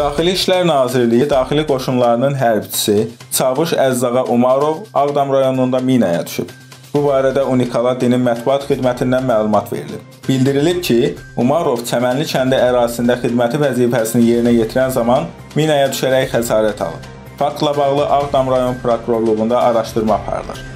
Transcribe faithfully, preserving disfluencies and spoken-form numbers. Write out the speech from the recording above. Daxili İşlər Nazirliyi Daxili Qoşunlarının hərbçisi Çavuş Əzizağa Umarov Ağdam rayonunda minaya düşüb. Bu barədə Unikala dinin mətbuat xidmətindən məlumat verilib. Bildirilib ki, Umarov Çəmənli kəndi ərazisində xidməti vəzifəsini yerinə yetirən zaman minaya düşərək xəsarət alıb. Faktla bağlı Ağdam Rayon Prokurluğunda araşdırma aparılır.